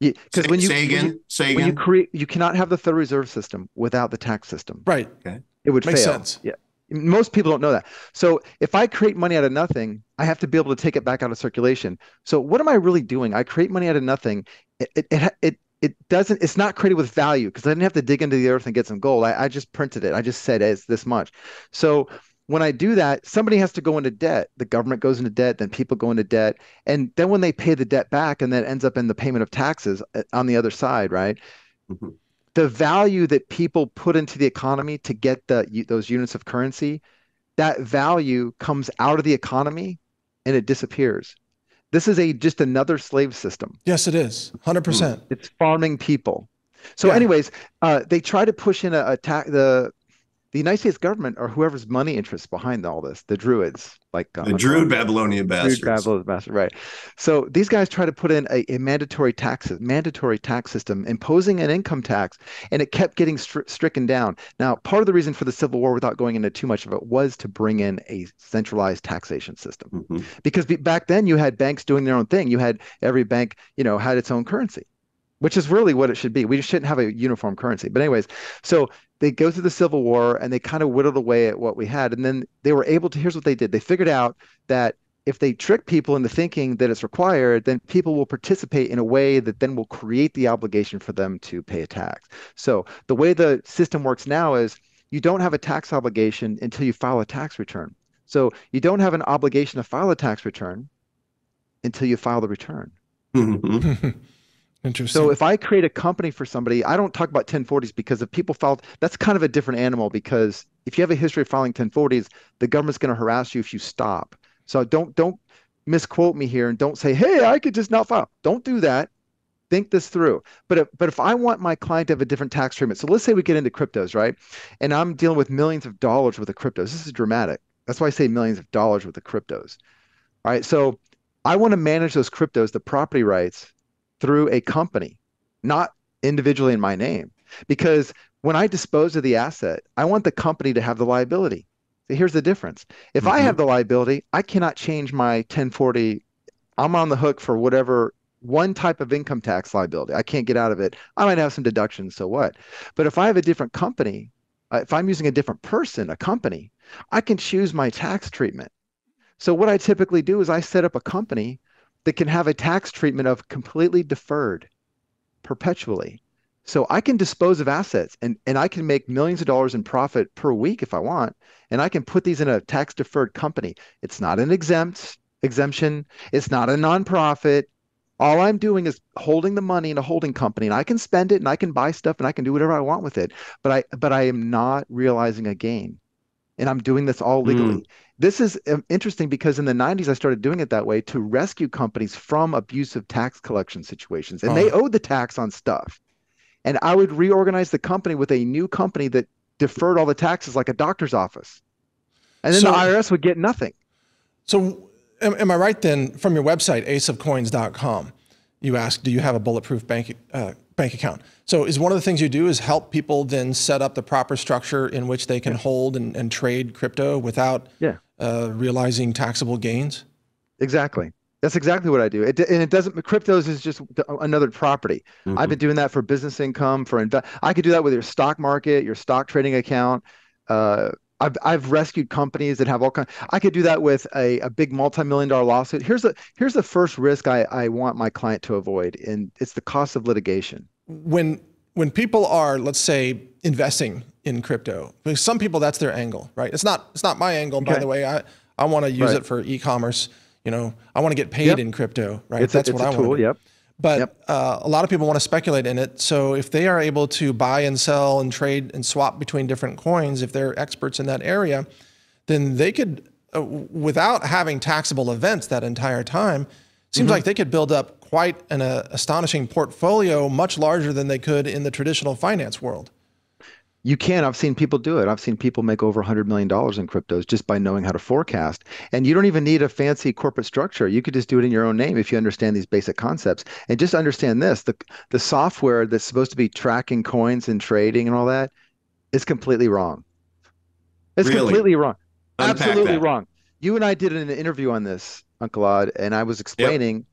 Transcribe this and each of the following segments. Yeah, because when you create, you cannot have the Federal Reserve system without the tax system. Right. Okay. It would fail. Sense. Yeah. Most people don't know that. So if I create money out of nothing, I have to be able to take it back out of circulation. So what am I really doing? I create money out of nothing. It's not created with value because I didn't have to dig into the earth and get some gold. I just printed it. I just said it's this much. So when I do that, somebody has to go into debt. The government goes into debt, then people go into debt. And then when they pay the debt back, and that ends up in the payment of taxes on the other side, right? Mm-hmm. The value that people put into the economy to get those units of currency, that value comes out of the economy and it disappears. This is just another slave system. Yes, it is. 100%. It's farming people. So anyways, they try to push in a tax. The United States government, or whoever's money interests behind all this, the Druids, like the Druid Babylonian bastards. Right. So these guys try to put in a mandatory tax system, imposing an income tax, and it kept getting stricken down. Now, part of the reason for the Civil War, without going into too much of it, was to bring in a centralized taxation system, because back then you had banks doing their own thing. You had every bank, had its own currency, which is really what it should be. We shouldn't have a uniform currency. But anyways, so they go through the Civil War and they kind of whittled away at what we had. And then they were able to, here's what they did. They figured out that if they trick people into thinking that it's required, then people will participate in a way that then will create the obligation for them to pay a tax. So the way the system works now is you don't have a tax obligation until you file a tax return. So you don't have an obligation to file a tax return until you file the return. Interesting. So if I create a company for somebody, I don't talk about 1040s because if people filed, that's kind of a different animal, because if you have a history of filing 1040s, the government's going to harass you if you stop. So don't misquote me here and don't say, hey, I could just not file. Don't do that. Think this through. But if I want my client to have a different tax treatment, so let's say we get into cryptos, right? And I'm dealing with millions of dollars worth of cryptos. This is dramatic. That's why I say millions of dollars worth of cryptos. All right. So I want to manage those cryptos, the property rights, through a company, not individually in my name. Because when I dispose of the asset, I want the company to have the liability. So here's the difference. If I have the liability, I cannot change my 1040. I'm on the hook for whatever one type of income tax liability. I can't get out of it. I might have some deductions, so what? But if I have a different company, if I'm using a different person, a company, I can choose my tax treatment. So what I typically do is I set up a company that can have a tax treatment of completely deferred perpetually. So I can dispose of assets and I can make millions of dollars in profit per week if I want, and I can put these in a tax deferred company. It's not an exemption. It's not a nonprofit. All I'm doing is holding the money in a holding company, and I can spend it and I can buy stuff and I can do whatever I want with it. But I am not realizing a gain, and I'm doing this all legally. This is interesting because in the 90s, I started doing it that way to rescue companies from abusive tax collection situations. And they owed the tax on stuff. And I would reorganize the company with a new company that deferred all the taxes like a doctor's office. And then the IRS would get nothing. So am I right then, from your website, aceofcoins.com, you ask, do you have a bulletproof bank account? So is one of the things you do is help people then set up the proper structure in which they can hold and trade crypto without realizing taxable gains? Exactly. That's exactly what I do. Cryptos is just another property. I've been doing that for business income, I could do that with your stock market, your stock trading account. I've rescued companies that have all kinds. I could do that with a big multi-million-dollar lawsuit. Here's the first risk I want my client to avoid, and it's the cost of litigation. When people are, let's say, investing in crypto, because some people, that's their angle, right? It's not my angle, by the way. I want to use it for e-commerce. I want to get paid in crypto, right? That's what I want. But a lot of people want to speculate in it. So if they are able to buy and sell and trade and swap between different coins, if they're experts in that area, then they could, without having taxable events that entire time, seems like they could build up quite an astonishing portfolio, much larger than they could in the traditional finance world. You can. I've seen people do it. I've seen people make over $100 million in cryptos just by knowing how to forecast. And you don't even need a fancy corporate structure. You could just do it in your own name if you understand these basic concepts. And just understand this, the software that's supposed to be tracking coins and trading and all that is completely wrong. It's really? Completely wrong. Unpack Absolutely that. Wrong. You and I did an interview on this, Uncle Odd, and I was explaining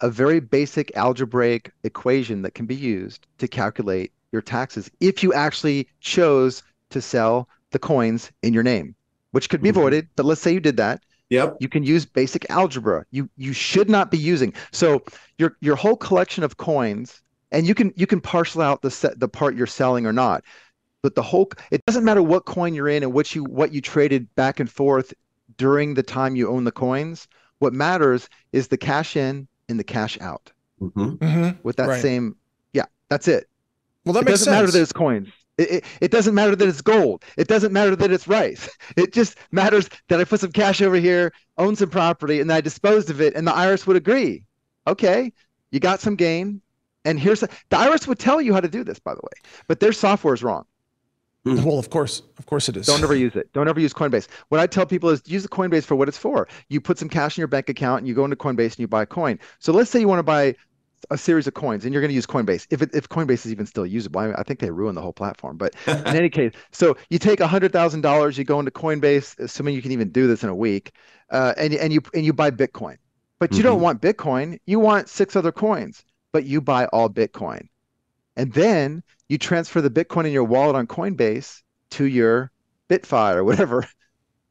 a very basic algebraic equation that can be used to calculate your taxes if you actually chose to sell the coins in your name, which could be avoided, but let's say you did that. Yep. You can use basic algebra. You should not be using. So your whole collection of coins, and you can parcel out the part you're selling or not, but the whole, it doesn't matter what coin you're in and what you traded back and forth during the time you own the coins. What matters is the cash in and the cash out. With that same, that's it. Well, that makes sense. It doesn't matter that it's coins. It doesn't matter that it's gold. It doesn't matter that it's rice. It just matters that I put some cash over here, own some property, and I disposed of it, and the IRS would agree. Okay, you got some gain, and here's the IRS would tell you how to do this, by the way, but their software is wrong. Well, of course it is. Don't ever use it. Don't ever use Coinbase. What I tell people is use the Coinbase for what it's for. You put some cash in your bank account, and you go into Coinbase, and you buy a coin. So let's say you want to buy a series of coins, and you're going to use Coinbase. If Coinbase is even still usable, I think they ruined the whole platform. But in any case, so you take $100,000, you go into Coinbase, assuming you can even do this in a week, and you buy Bitcoin. But you don't want Bitcoin. You want 6 other coins, but you buy all Bitcoin. And then you transfer the Bitcoin in your wallet on Coinbase to your Bitfire or whatever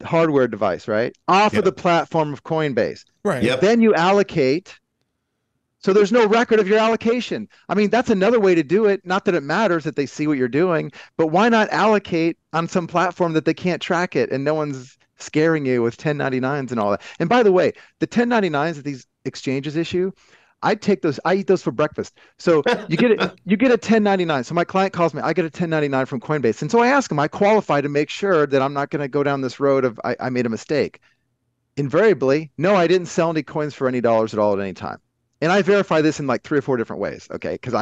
hardware device, right? Off of the platform of Coinbase. Right. Yep. Then you allocate. So there's no record of your allocation. I mean, that's another way to do it. Not that it matters that they see what you're doing, but why not allocate on some platform that they can't track it and no one's scaring you with 1099s and all that? And by the way, the 1099s that these exchanges issue, I take those. I eat those for breakfast. So you get a 1099. So my client calls me. I get a 1099 from Coinbase, and so I ask him. I qualify to make sure that I'm not going to go down this road of I made a mistake. Invariably, no, I didn't sell any coins for any dollars at all at any time. And I verify this in like 3 or 4 different ways. Okay, because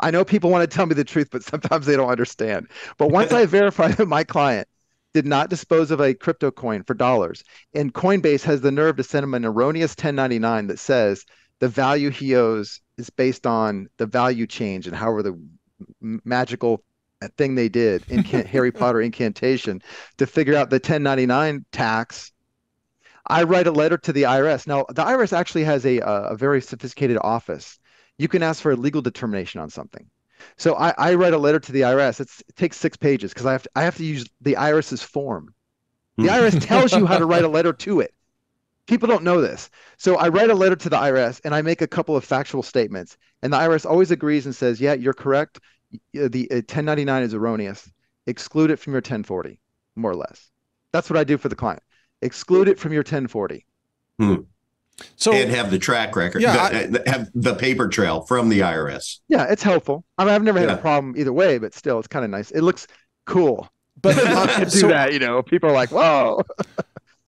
I know people want to tell me the truth, but sometimes they don't understand. But once I verify that my client did not dispose of a crypto coin for dollars, and Coinbase has the nerve to send him an erroneous 1099 that says the value he owes is based on the value change and however the magical thing they did in Harry Potter incantation to figure out the 1099 tax, I write a letter to the IRS. Now, the IRS actually has a very sophisticated office. You can ask for a legal determination on something. So I write a letter to the IRS. It takes 6 pages because I have to use the IRS's form. The IRS tells you how to write a letter to it. People don't know this. So I write a letter to the IRS and I make a couple of factual statements. And the IRS always agrees and says, yeah, you're correct. The 1099 is erroneous. Exclude it from your 1040, more or less. That's what I do for the client. Exclude it from your 1040. So, and have the track record, have the paper trail from the IRS. Yeah, it's helpful. I mean, I've never had a problem either way, but still, it's kind of nice. It looks cool. But to do that, you know, people are like, whoa.